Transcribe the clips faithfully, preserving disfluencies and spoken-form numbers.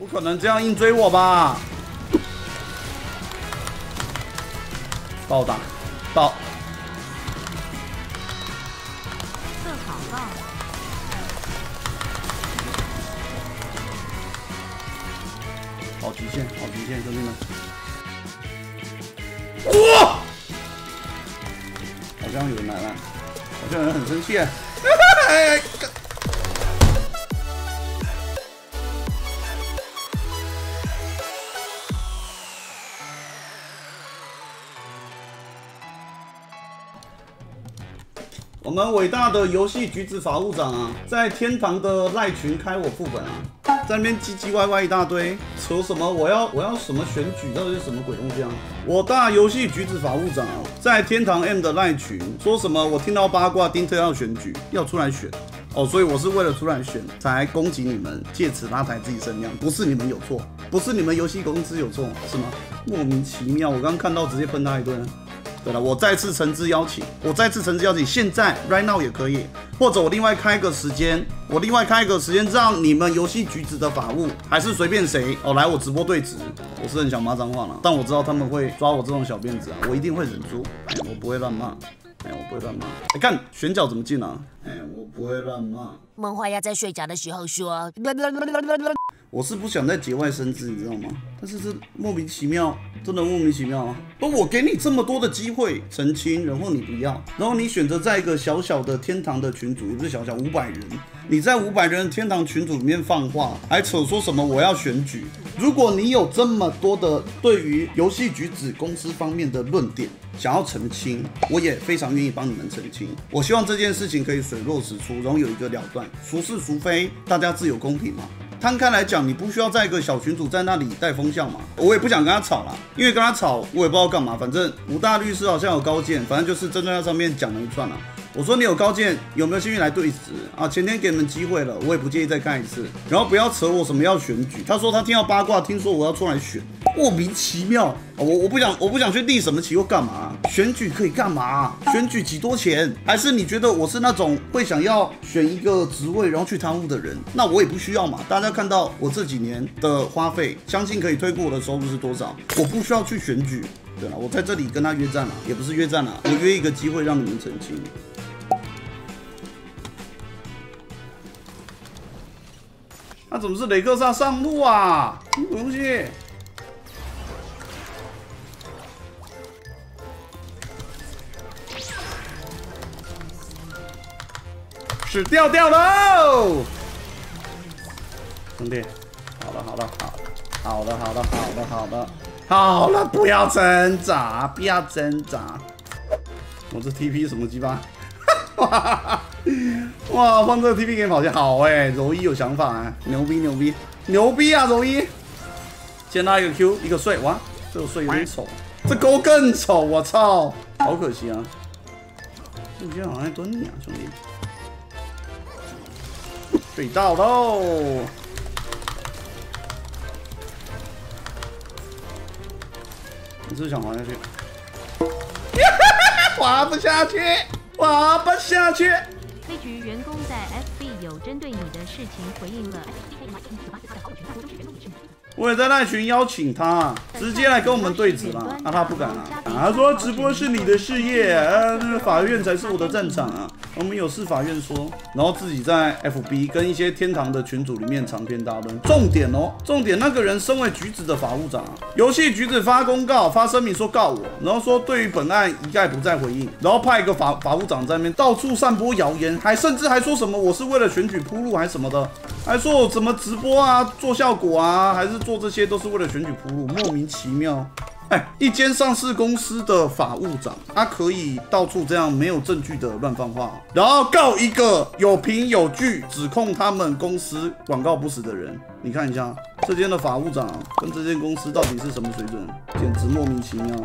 不可能这样硬追我吧？暴打，暴！这好棒！好极限，好极限，兄弟们！哇、哦！好像有人来了，好像有人很生气。哎我们伟大的游戏橘子法务长啊，在天堂的赖群开我副本啊，在那边唧唧歪歪一大堆，扯什么我要我要什么选举，到底是什么鬼东西啊！我大游戏橘子法务长啊，在天堂 M 的赖群说什么我听到八卦丁特要选举，要出来选哦，所以我是为了出来选才攻击你们，借此拉抬自己声量，不是你们有错，不是你们游戏公司有错，是吗？莫名其妙，我刚看到直接喷他一顿。 对了，我再次诚挚邀请，我再次诚挚邀请，现在 right now 也可以，或者我另外开个时间，我另外开一个时间，让你们游戏橘子的法务，还是随便谁哦来我直播对质，我是很想骂脏话了，但我知道他们会抓我这种小辫子啊，我一定会忍住，哎，我不会乱骂，哎，我不会乱骂，哎，看选角怎么进啊，哎，我不会乱骂。梦幻鸭在睡觉的时候说，我是不想再节外生枝，你知道吗？但是这莫名其妙。 真的莫名其妙啊！不，我给你这么多的机会澄清，然后你不要，然后你选择在一个小小的天堂的群组，也不是小小五百人，你在五百人的天堂群组里面放话，还扯说什么我要选举。如果你有这么多的对于游戏橘子公司方面的论点想要澄清，我也非常愿意帮你们澄清。我希望这件事情可以水落石出，然后有一个了断，孰是孰非，大家自有公平嘛。 摊开来讲，你不需要在一个小群组在那里带风向嘛？我也不想跟他吵啦，因为跟他吵我也不知道干嘛。反正吴大律师好像有高见，反正就是针对他上面讲了一串啦。我说你有高见，有没有兴趣来对质啊？前天给你们机会了，我也不介意再看一次。然后不要扯我什么要选举。他说他听到八卦，听说我要出来选，莫名其妙。我我不想我不想去立什么旗或干嘛。选举可以干嘛？选举几多钱？还是你觉得我是那种会想要选一个职位然后去贪污的人？那我也不需要嘛。大家。 看到我这几年的花费，相信可以推估我的收入是多少。我不需要去选举，对了，我在这里跟他约战了，也不是约战了，我约一个机会让你们澄清。那、啊、怎么是雷克萨上路啊？什么东西？屎掉掉喽！ 兄弟，好了好了好，好了好了好了好了好了，不要挣扎，不要挣扎。我这 T P 什么鸡巴？哇，放这个 T P 给跑下，好哎、欸，柔一有想法哎、欸，牛逼牛逼牛逼啊，柔一！先拉一个 Q， 一个睡，哇，这个睡有点丑，这钩更丑，我操，好可惜啊！我今天好像在蹲你啊，兄弟，水到喽！ 你是想滑下去？滑不下去，滑不下去。黑局员工在 F B 有针对你的事情回应了。我也在那群邀请他，直接来跟我们对质了。那、啊、他不敢啊，啊，他说直播是你的事业，呃、啊，法院才是我的战场啊。我们有事法院说，然后自己在 F B 跟一些天堂的群组里面长篇大论。重点哦，重点那个人身为橘子的法务长、啊，游戏橘子发公告发声明说告我，然后说对于本案一概不再回应，然后派一个法法务长在那边到处散播谣言，还甚至还说什么我是为了选举铺路还是什么的，还说我怎么直播啊，做效果啊，还是做这些都是为了选举铺路，莫名其妙。 哎，一间上市公司的法务长，他可以到处这样没有证据的乱放话，然后告一个有凭有据指控他们公司广告不实的人。你看一下，这间的法务长跟这间公司到底是什么水准，简直莫名其妙。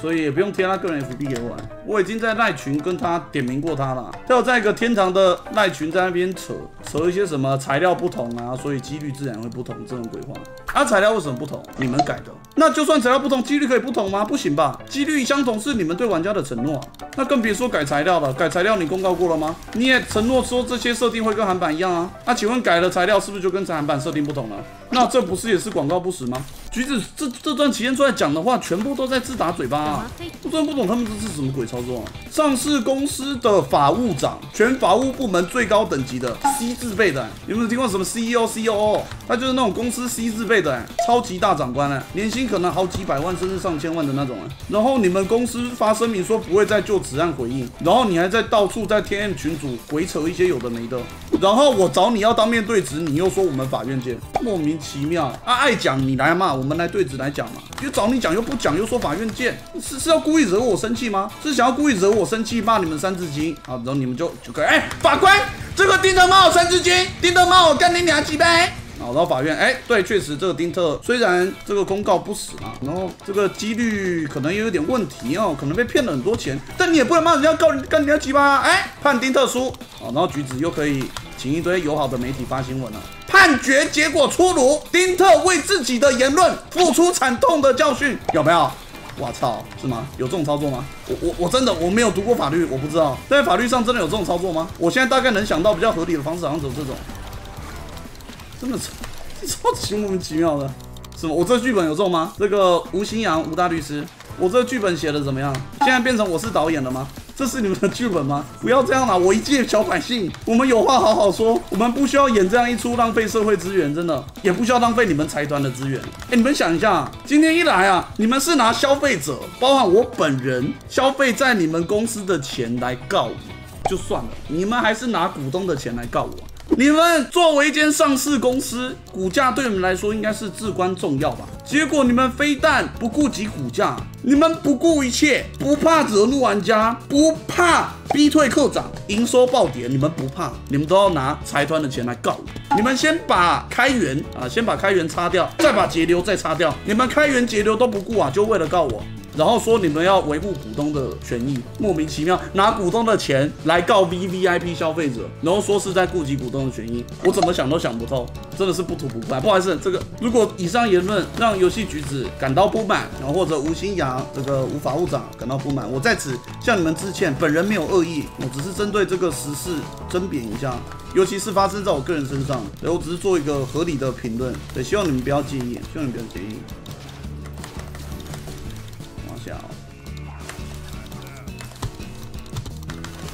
所以也不用贴他个人 F B 给我了，我已经在赖群跟他点名过他了。他有在一个天堂的赖群在那边扯扯一些什么材料不同啊，所以几率自然会不同这种鬼话。啊，材料为什么不同？你们改的。 那就算材料不同，几率可以不同吗？不行吧？几率相同是你们对玩家的承诺啊，那更别说改材料了。改材料你公告过了吗？你也承诺说这些设定会跟韩版一样啊。那请问改了材料是不是就跟韩版设定不同了？那这不是也是广告不实吗？橘子这这段期间出来讲的话，全部都在自打嘴巴、啊。我真的不懂他们这是什么鬼操作、啊。上市公司的法务长，全法务部门最高等级的 C 字辈的、欸，有没有听过什么 C E O、C O O？ 他就是那种公司 C 字辈的、欸，超级大长官哎、欸，年薪可能好几百万甚至上千万的那种哎、欸。然后你们公司发声明说不会再就此案回应，然后你还在到处在天 M 群组鬼扯一些有的没的。然后我找你要当面对质，你又说我们法院见，莫名其妙啊！爱讲你来嘛，我们来对质来讲嘛。又找你讲又不讲，又说法院见，是是要故意惹我生气吗？是想要故意惹我生气骂你们三字经啊？然后你们就就可以哎、欸，法官，这个丁特骂我三字经，丁特骂我干你娘鸡掰！好，到法院，哎、欸，对，确实这个丁特虽然这个公告不实嘛，然后这个几率可能也有点问题哦，可能被骗了很多钱，但你也不能骂人家告干你娘鸡巴，哎、欸，判丁特输。好，然后橘子又可以请一堆友好的媒体发新闻了。判决结果出炉，丁特为自己的言论付出惨痛的教训，有没有？我操，是吗？有这种操作吗？我我我真的我没有读过法律，我不知道，在法律上真的有这种操作吗？我现在大概能想到比较合理的方式，好像只有这种。真的超级莫名其妙的，什么？我这剧本有中吗？这个吴新阳，吴大律师，我这剧本写的怎么样？现在变成我是导演了吗？这是你们的剧本吗？不要这样啦，我一介小百姓，我们有话好好说，我们不需要演这样一出浪费社会资源，真的也不需要浪费你们财团的资源。哎，你们想一下，今天一来啊，你们是拿消费者，包含我本人消费在你们公司的钱来告我，就算了，你们还是拿股东的钱来告我。你们作为一间上市公司，股价对你们来说应该是至关重要吧？结果你们非但不顾及股价，你们不顾一切，不怕惹怒玩家，不怕逼退课长，营收暴跌，你们不怕，你们都要拿财团的钱来告我。你们先把开源啊，先把开源擦掉，再把节流再擦掉，你们开源节流都不顾啊，就为了告我。然后说你们要维护股东的权益，莫名其妙拿股东的钱来告 V V I P 消费者，然后说是在顾及股东的权益，我怎么想都想不透，真的是不吐不快。不好意思，这个如果以上言论让游戏橘子感到不满，然后或者吴新阳这个吴法务长感到不满，我在此向你们致歉，本人没有恶意，我只是针对这个时事争辩一下，尤其是发生在我个人身上，对，我只是做一个合理的评论，对，希望你们不要介意，希望你们不要介意。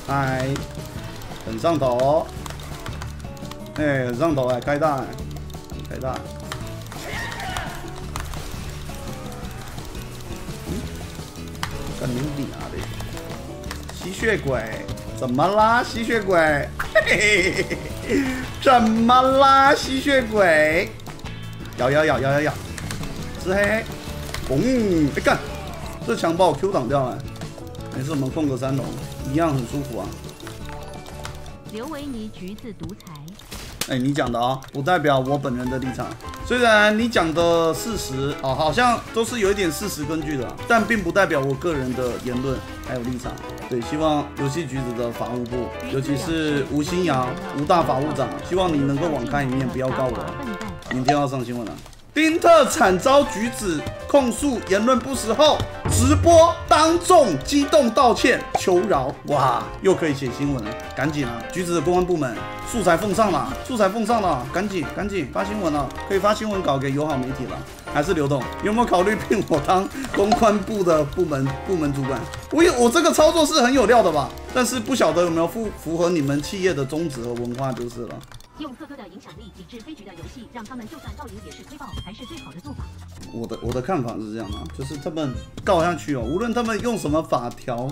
嗨，很上头、哦，哎、欸，很上头哎、欸，开大、欸，开大、欸嗯，干你娘的！吸血鬼，怎么啦？吸血鬼，嘿嘿嘿怎么啦？吸血鬼，咬咬咬咬咬咬，吃黑黑，嗯，哎、欸、干！这墙把我 Q 挡掉了、欸，没事，我们凤阁三楼一样很舒服啊。刘维尼橘子独裁。哎、欸，你讲的啊、哦，不代表我本人的立场。虽然你讲的事实哦，好像都是有一点事实根据的、啊，但并不代表我个人的言论还有立场。对，希望游戏橘子的法务部，尤其是吴新阳、吴大法务长，希望你能够网开一面，不要告我。明天要上新闻了、啊。丁特惨遭橘子控诉言论不实后，直播当众激动道歉求饶，哇，又可以写新闻了，赶紧啊！橘子的公安部门素材奉上了，素材奉上了，赶紧赶紧发新闻了，可以发新闻稿给友好媒体了。还是刘董，有没有考虑聘我当公关部的部门部门主管？我有，我这个操作是很有料的吧？但是不晓得有没有符符合你们企业的宗旨和文化就是了。用特科的影响力抵制非局的游戏，让他们就算告赢也是推爆，才是最好的做法。我的我的看法是这样啊，就是他们告下去哦，无论他们用什么法条，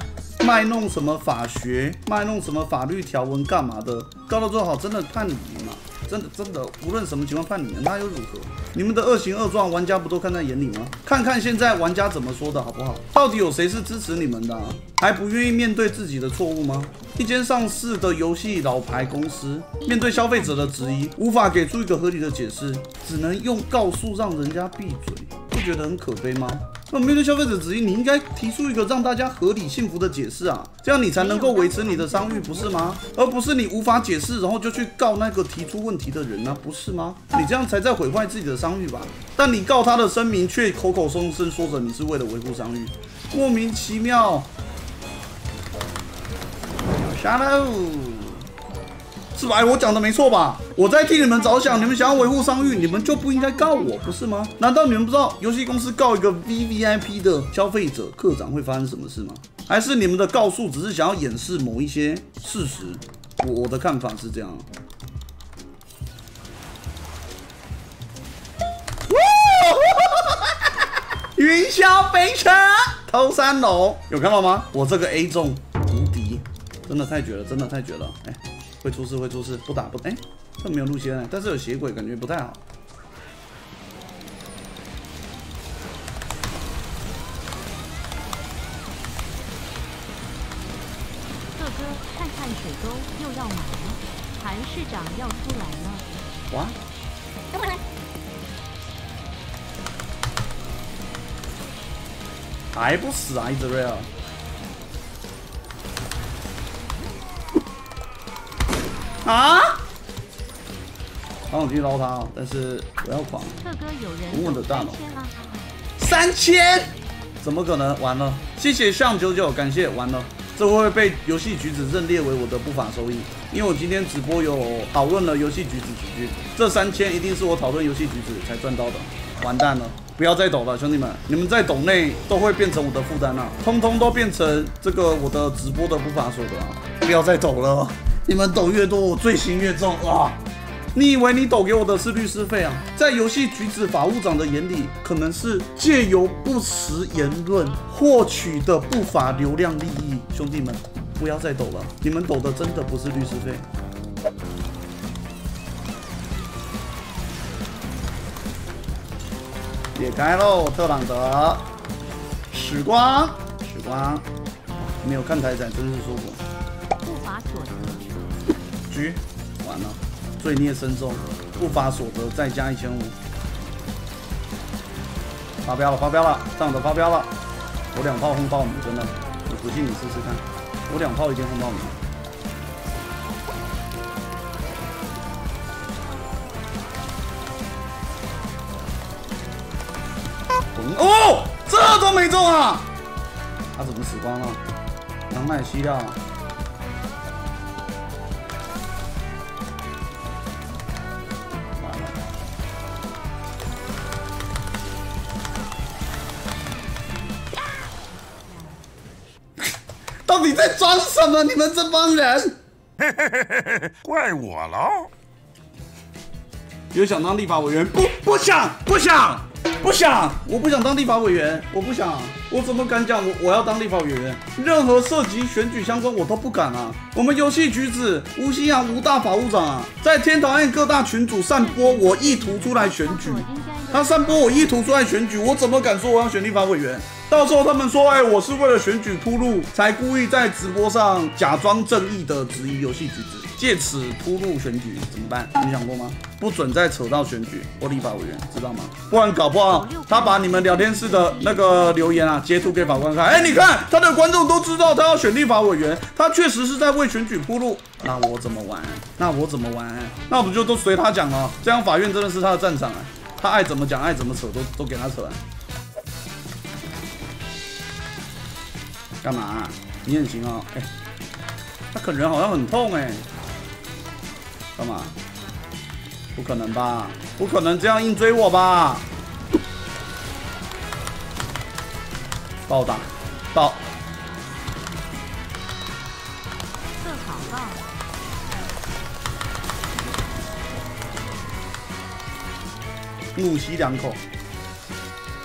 卖弄什么法学，卖弄什么法律条文干嘛的，告到最后真的判你赢嘛？真的真的，无论什么情况判你赢，那又如何？你们的恶行恶状，玩家不都看在眼里吗？看看现在玩家怎么说的好不好？到底有谁是支持你们的、啊，还不愿意面对自己的错误吗？一间上市的游戏老牌公司，面对消费者的质疑，无法给出一个合理的解释，只能用告诉让人家闭嘴，不觉得很可悲吗？那面对消费者质疑，你应该提出一个让大家合理信服的解释啊，这样你才能够维持你的商誉，不是吗？而不是你无法解释，然后就去告那个提出问题的人啊，不是吗？你这样才在毁坏自己的商誉吧？但你告他的声明，却口口声声说着你是为了维护商誉，莫名其妙。杀喽！是吧？哎，我讲的没错吧？我在替你们着想，你们想要维护商誉，你们就不应该告我，不是吗？难道你们不知道游戏公司告一个 V V I P 的消费者课长会发生什么事吗？还是你们的告诉只是想要掩饰某一些事实？我我的看法是这样。 云霄飞车偷三楼，有看到吗？我这个 A 中无敌，真的太绝了，真的太绝了！哎、欸，会出事会出事，不打不哎、欸，这没有路线、欸，但是有血鬼，感觉不太好。哥哥，看看水沟又要满了，韩市长要出来了。哇！等会儿来。 还不死啊！一直 real， 啊！好想去捞他哦，但是不要狂，稳稳的大佬。三千？怎么可能？完了！谢谢向九九，感谢，完了，这会被游戏橘子认列为我的不法收益，因为我今天直播有讨论了游戏橘子几句，这三千一定是我讨论游戏橘子才赚到的，完蛋了。 不要再抖了，兄弟们！你们在抖内都会变成我的负担啊，通通都变成这个我的直播的不法所得啊！不要再抖了，你们抖越多，我罪行越重啊！你以为你抖给我的是律师费啊？在游戏橘子法务长的眼里，可能是借由不实言论获取的不法流量利益。兄弟们，不要再抖了，你们抖的真的不是律师费。 解开喽，特朗德，时光，时光，没有看台仔真是舒服。不法所得，局，完了，罪孽深重，不法所得再加一千五，发飙了，发飙了，特朗德发飙了，我两炮轰爆你，真的，你不信你试试看，我两炮已经轰爆你了。 哦，这都没中啊！他、啊、怎么死光了？羊奶吸掉。完了！到底在装什么？你们这帮人！怪我喽！有想当立法委员？不，不想，不想。 不想，我不想当立法委员，我不想，我怎么敢讲我我要当立法委员？任何涉及选举相关，我都不敢啊！我们游戏橘子吴昕啊，吴大法务长啊，在天堂案各大群组散播我意图出来选举，他散播我意图出来选举，我怎么敢说我要选立法委员？到时候他们说，哎，我是为了选举铺路，才故意在直播上假装正义的质疑游戏橘子，借此铺路选举，怎么办？你想过吗？ 不准再扯到选举或立法委员，知道吗？不然搞不好他把你们聊天室的那个留言啊截图给法官看。哎，你看他的观众都知道他要选立法委员，他确实是在为选举铺路。那我怎么玩？那我怎么玩？那我们就都随他讲了。这样法院真的是他的战场啊，他爱怎么讲爱怎么扯都都给他扯啊。干嘛、啊？你很行哦。哎，他可人好像很痛哎。干嘛？ 不可能吧？不可能这样硬追我吧？暴打，暴！这好棒！怒吸两口，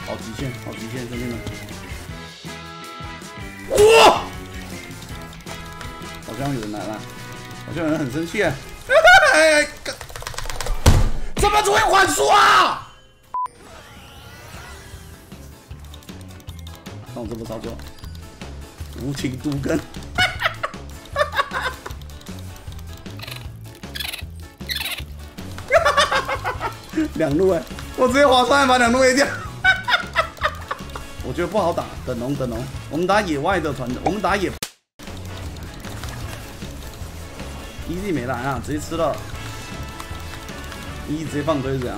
好极限，好极限，兄弟们！哇！好像有人来了，好像有人很生气哎！哎怎么只会缓速啊！看我这么操作，无情都跟。两路哎、欸，我直接划算把两路 A 掉。我觉得不好打，等龙等龙，我们打野外的团，我们打野。E Z 没蓝啊，直接吃了。 一直接放推是怎样？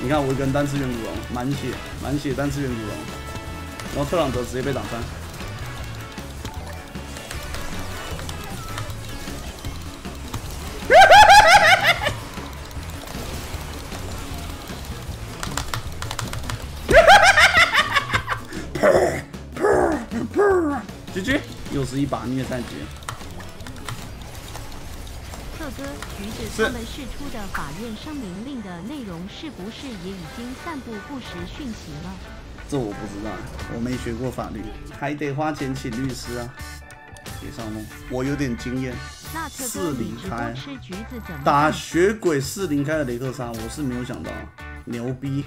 你看我一根单次远古龙，满血满血单次远古龙，然后特朗德直接被打翻。噗噗噗 ！G G， 又是一把虐战局。特哥，橘子他们释出的法院声明令的内容是不是也已经散布不实讯息了？这我不知道，我没学过法律，还得花钱请律师啊。别上梦，我有点经验。四零开，打血鬼四零开的雷克萨，我是没有想到，牛逼。